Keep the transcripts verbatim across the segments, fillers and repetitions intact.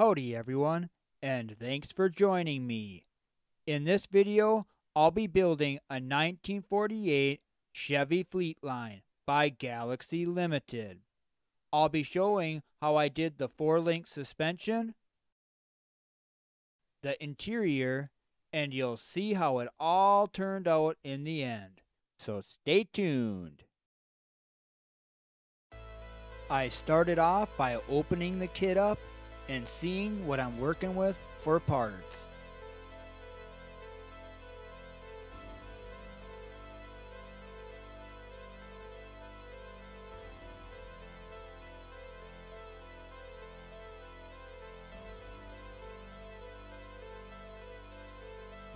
Howdy everyone, and thanks for joining me. In this video, I'll be building a nineteen forty-eight Chevy Fleetline by Galaxie Limited. I'll be showing how I did the four-link suspension, the interior, and you'll see how it all turned out in the end. So stay tuned. I started off by opening the kit up and seeing what I'm working with for parts.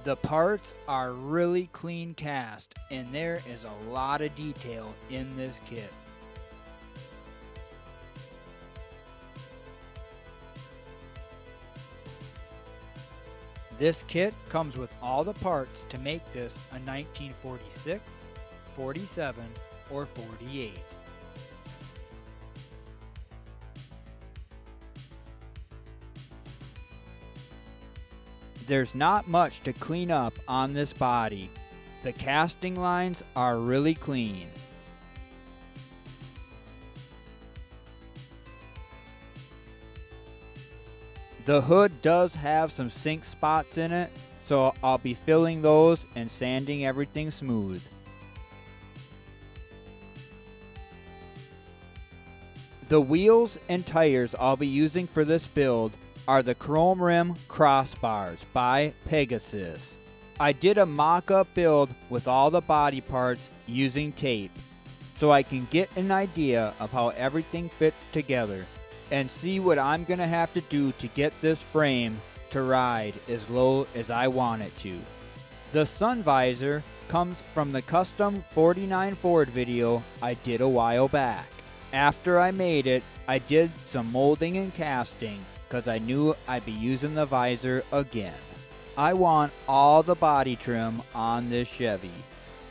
The parts are really clean cast, and there is a lot of detail in this kit. This kit comes with all the parts to make this a nineteen forty-six, forty-seven, or forty-eight. There's not much to clean up on this body. The casting lines are really clean. The hood does have some sink spots in it, so I'll be filling those and sanding everything smooth. The wheels and tires I'll be using for this build are the chrome rim crossbars by Pegasus. I did a mock-up build with all the body parts using tape, so I can get an idea of how everything fits together and see what I'm gonna have to do to get this frame to ride as low as I want it to. The sun visor comes from the custom forty-nine Ford video I did a while back. After I made it, I did some molding and casting because I knew I'd be using the visor again. I want all the body trim on this Chevy.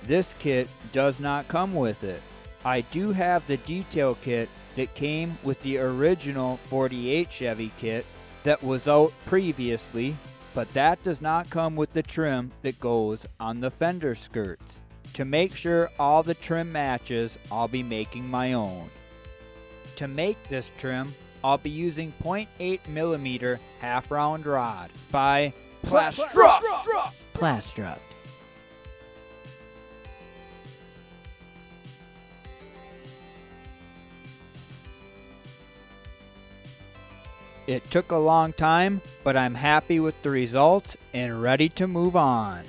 This kit does not come with it. I do have the detail kit that came with the original forty-eight Chevy kit that was out previously, but that does not come with the trim that goes on the fender skirts. To make sure all the trim matches, I'll be making my own. To make this trim, I'll be using zero point eight millimeter half round rod by Plastruct. Plastruct. It took a long time, but I'm happy with the results and ready to move on.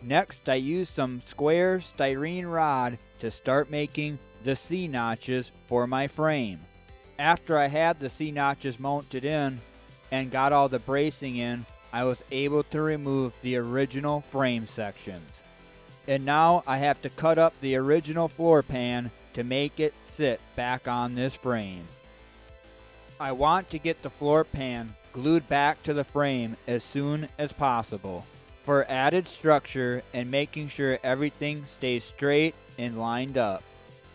Next, I used some square styrene rod to start making the C-notches for my frame. After I had the C-notches mounted in and got all the bracing in, I was able to remove the original frame sections. And now I have to cut up the original floor pan to make it sit back on this frame. I want to get the floor pan glued back to the frame as soon as possible for added structure and making sure everything stays straight and lined up.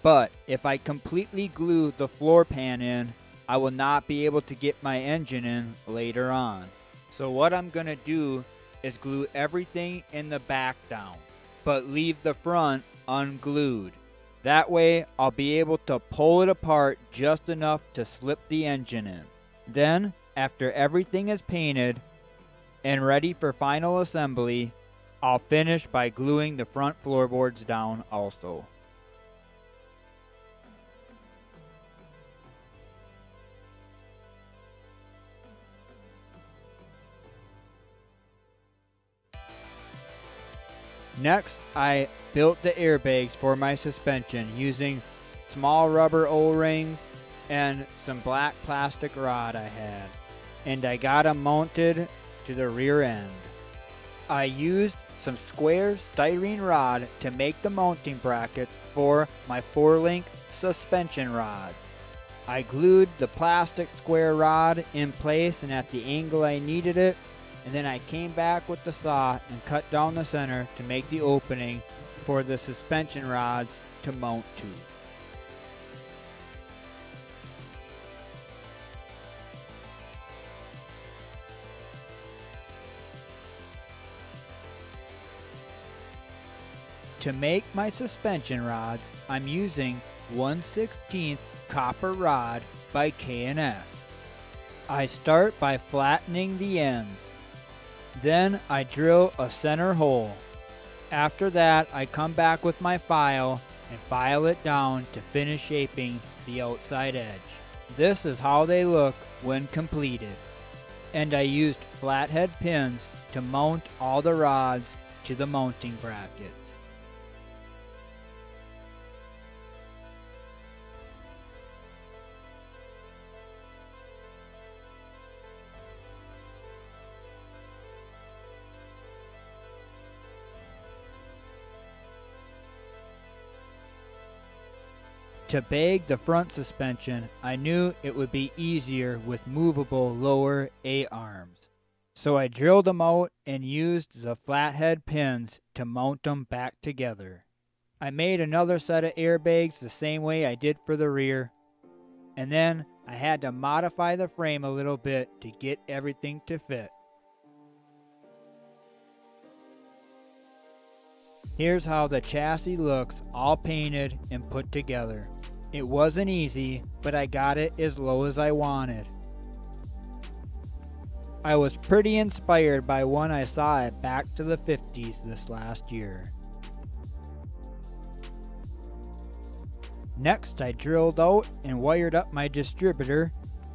But if I completely glue the floor pan in, I will not be able to get my engine in later on. So what I'm going to do is glue everything in the back down, but leave the front unglued. That way, I'll be able to pull it apart just enough to slip the engine in. Then, after everything is painted and ready for final assembly, I'll finish by gluing the front floorboards down also. Next, I built the airbags for my suspension using small rubber O-rings and some black plastic rod I had, and I got them mounted to the rear end. I used some square styrene rod to make the mounting brackets for my four-link suspension rods. I glued the plastic square rod in place and at the angle I needed it, and then I came back with the saw and cut down the center to make the opening for the suspension rods to mount to. To make my suspension rods, I'm using one sixteenth copper rod by K and S. I start by flattening the ends. Then I drill a center hole. After that, I come back with my file and file it down to finish shaping the outside edge. This is how they look when completed. And I used flathead pins to mount all the rods to the mounting brackets. To bag the front suspension, I knew it would be easier with movable lower A-arms. So I drilled them out and used the flathead pins to mount them back together. I made another set of airbags the same way I did for the rear. And then I had to modify the frame a little bit to get everything to fit. Here's how the chassis looks all painted and put together. It wasn't easy, but I got it as low as I wanted. I was pretty inspired by one I saw at Back to the fifties this last year. Next, I drilled out and wired up my distributor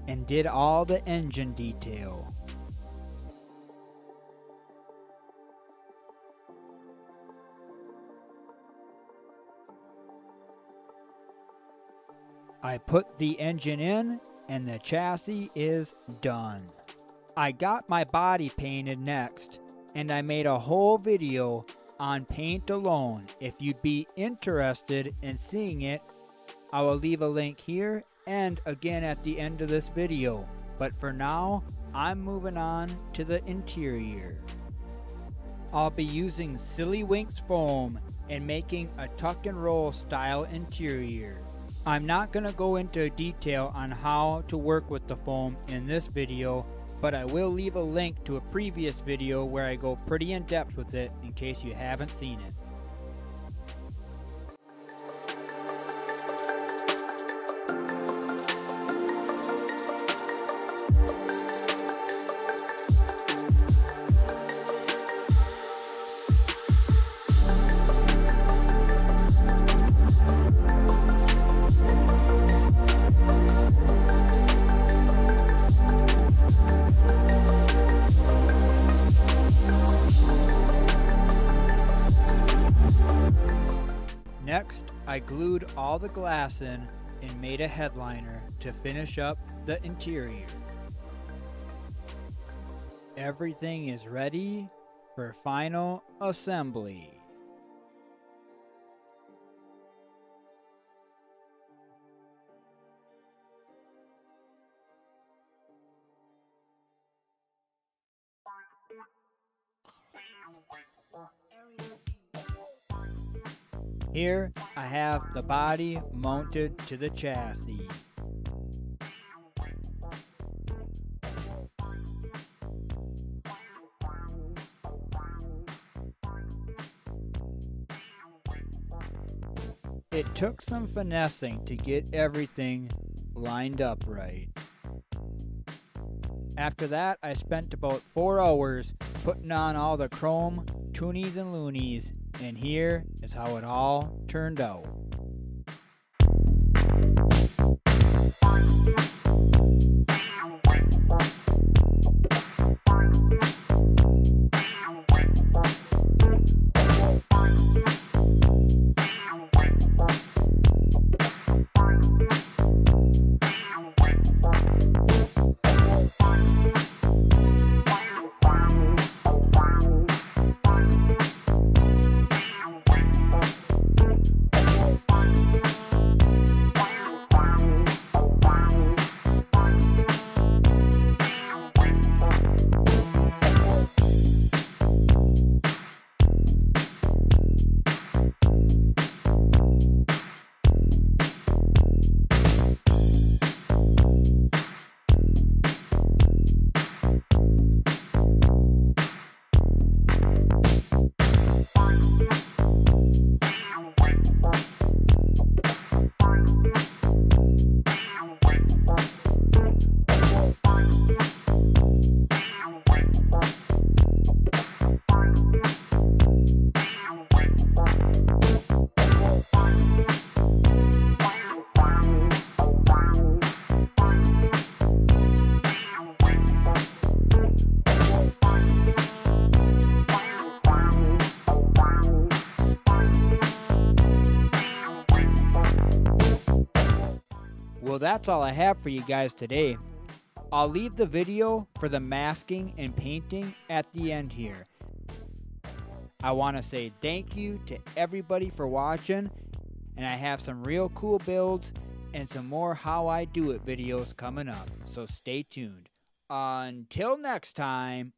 and did all the engine detail. I put the engine in, and the chassis is done. I got my body painted next, and I made a whole video on paint alone. If you'd be interested in seeing it, I will leave a link here and again at the end of this video. But for now, I'm moving on to the interior. I'll be using Silly Winks foam and making a tuck and roll style interior. I'm not going to go into detail on how to work with the foam in this video, but I will leave a link to a previous video where I go pretty in depth with it in case you haven't seen it. Next, I glued all the glass in and made a headliner to finish up the interior. Everything is ready for final assembly. Here, I have the body mounted to the chassis. It took some finessing to get everything lined up right. After that, I spent about four hours putting on all the chrome, toonies and loonies, and here is how it all turned out. that's all I have for you guys today. I'll leave the video for the masking and painting at the end here. I want to say thank you to everybody for watching, and I have some real cool builds and some more how I do it videos coming up, so stay tuned. Until next time.